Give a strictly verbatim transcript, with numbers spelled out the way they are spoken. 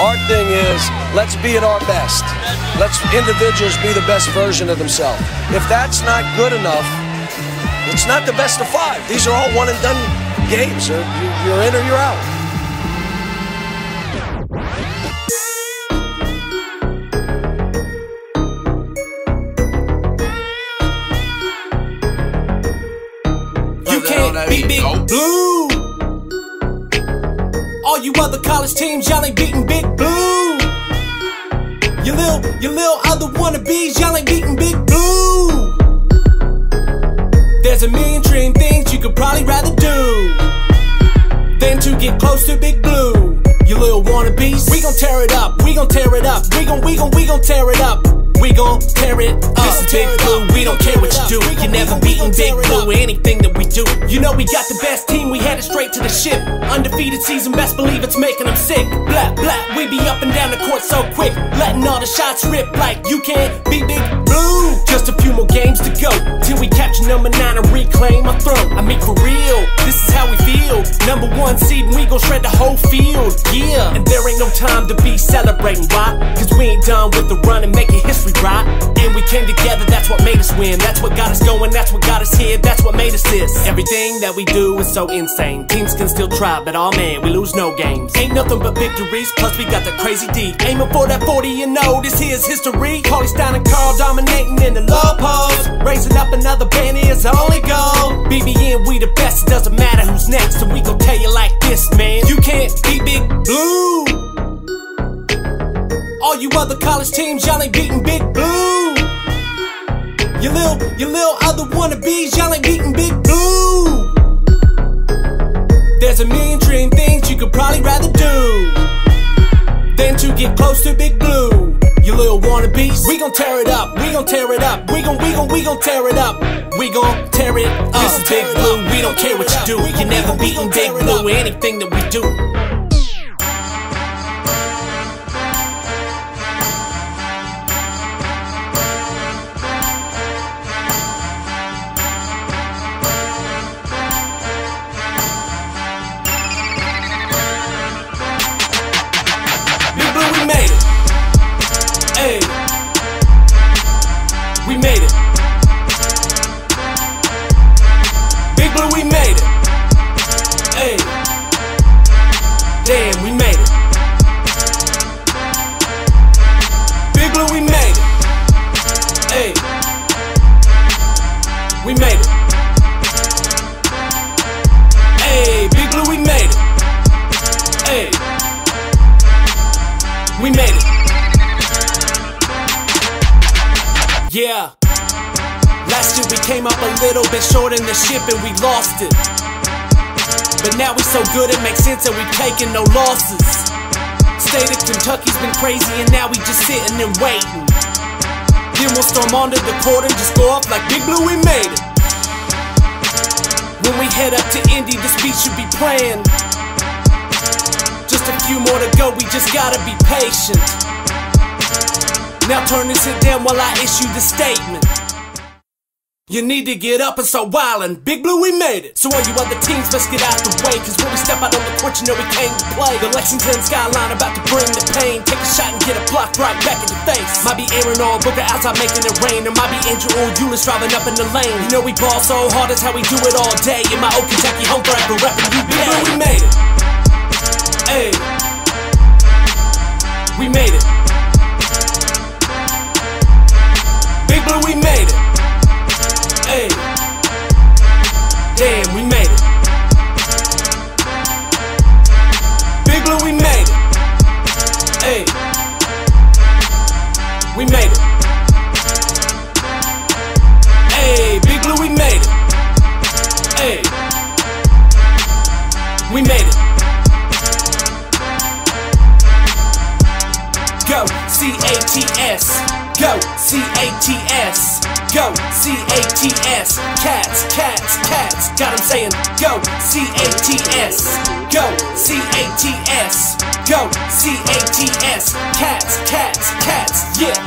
Our thing is, let's be at our best. Let's individuals be the best version of themselves. If that's not good enough, it's not the best of five. These are all one and done games. You're in or you're out. Beat Big Blue. All you other college teams, y'all ain't beating Big Blue. You lil, you lil other wannabes, y'all ain't beating Big Blue. There's a million dream things you could probably rather do than to get close to Big Blue. You lil wannabes, we gon' tear it up, we gon' tear it up, we gon' we gon' we gon' tear it up. We gon' tear it up. This is Big Blue, we don't care what you do. You're never beating Big Blue, anything that we do. You know we got the best team, we headed straight to the ship. Undefeated season, best believe it's making them sick. Blah, blah, we be up and down the court so quick, letting all the shots rip like you can't beat Big Blue. Just a few more games to go, till we capture number nine and reclaim our throne. I mean for real, this is how we feel. Number one seed and we gon' shred the whole field, yeah. And there ain't no time to be celebrating, why? Cause we ain't done with the run and making history. Right? And we came together, that's what made us win. That's what got us going, that's what got us here. That's what made us this. Everything that we do is so insane. Teams can still try, but oh man, we lose no games. Ain't nothing but victories, plus we got the crazy D. Aiming for that forty and oh, this here's history. Poly Stein and Carl dominating in the low post. Raising up another band is the only goal. B B N, we the best, it doesn't matter who's next. And we gon' tell you like this, man, you can't beat Big Blue. All you other college teams, y'all ain't beating Big Blue. You lil, you lil other wannabes, y'all ain't beating Big Blue. There's a million dream things you could probably rather do than to get close to Big Blue. You lil wannabes, we gon' tear it up, we gon' tear it up, we gon' we gon' we gon' tear it up, we gon' tear it up. This is Big Blue, we don't care what you do. You're never beating Big Blue, anything that we do. We made it. Hey, Big Blue, we made it. Hey, we made it. Yeah. Last year we came up a little bit short in the ship and we lost it. But now we so good it makes sense that we've taken no losses. State of Kentucky's been crazy and now we just sitting and waiting. Then we'll storm onto the court and just go off like Big Blue, we made it. When we head up to Indy, this beat should be playing. Just a few more to go, we just gotta be patient. Now turn and sit down while I issue the statement. You need to get up and start wildin'. Big Blue, we made it. So all you other teams, let's get out the way. Cause when we step out on the court, you know we came to play. The Lexington skyline about to bring the pain. Take a shot and get a block right back in the face. Might be Aaron or Booker outside making it rain. Or might be Andrew or Euless driving up in the lane. You know we ball so hard, that's how we do it all day. In my old Kentucky home forever reppin' you. Big Blue, we made it. Ayy. We made it. Big Blue, we made it. Hey, damn, we made it. Big Blue, we made it. Hey, we made it. Hey, Big Blue, we made it. Hey, we made it. Go C A T S. Go C A T S. Go C A T S, cats, cats, cats. Got 'em saying, go C A T S, go C A T S, go C A T S, cats, cats, cats, yeah.